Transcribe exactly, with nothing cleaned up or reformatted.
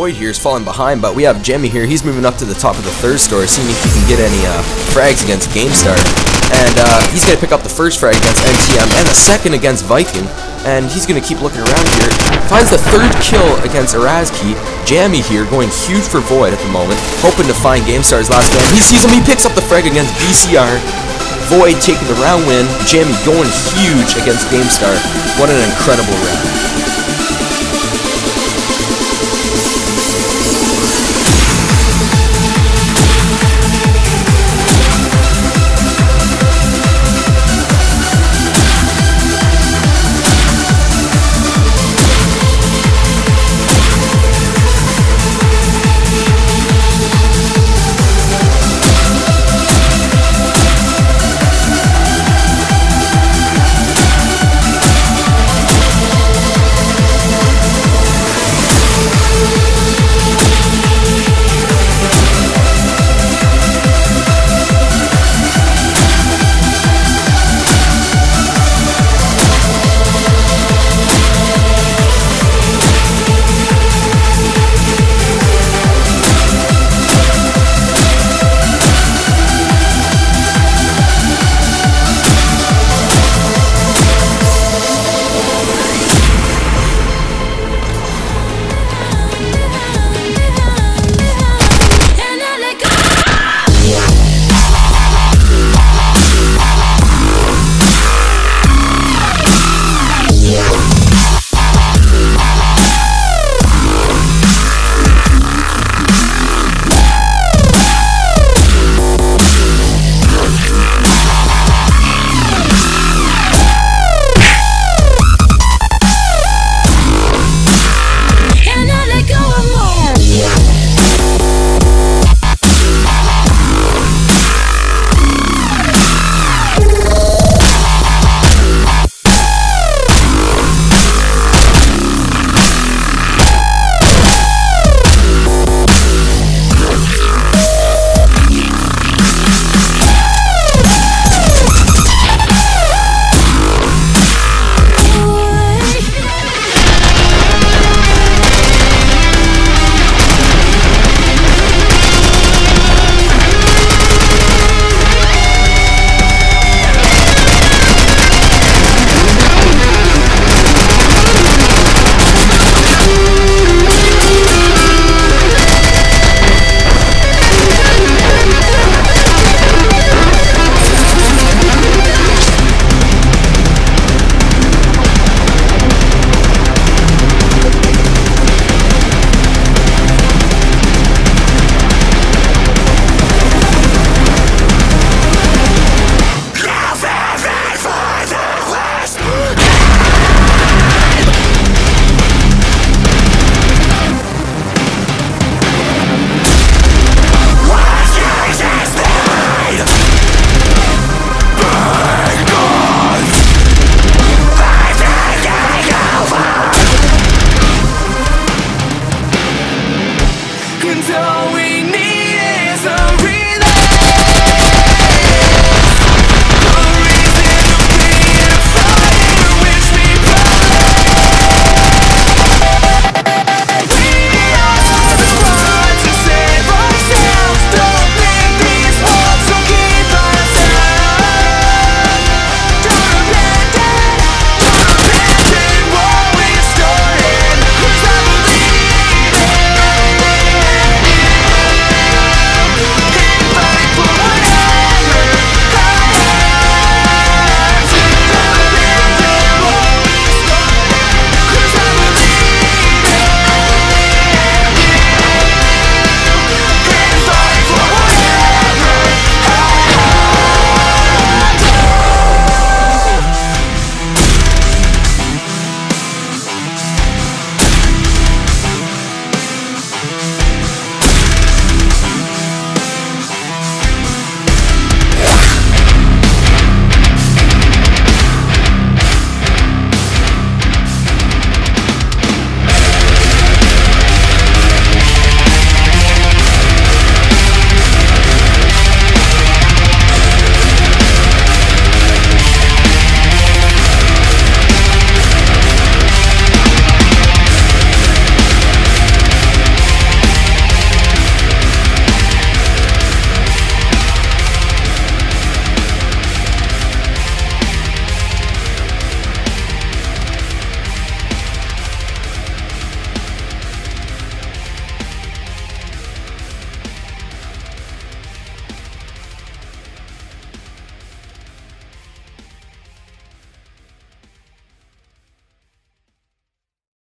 Void here is falling behind, but we have Jammi here. He's moving up to the top of the third store, seeing if he can get any uh, frags against GameStar. And uh, he's going to pick up the first frag against M T M and the second against Viking. And he's going to keep looking around here. Finds the third kill against Erazki. Jammi here going huge for Void at the moment, hoping to find GameStar's last game. He sees him. He picks up the frag against B C R. Void taking the round win. Jammi going huge against GameStar. What an incredible round.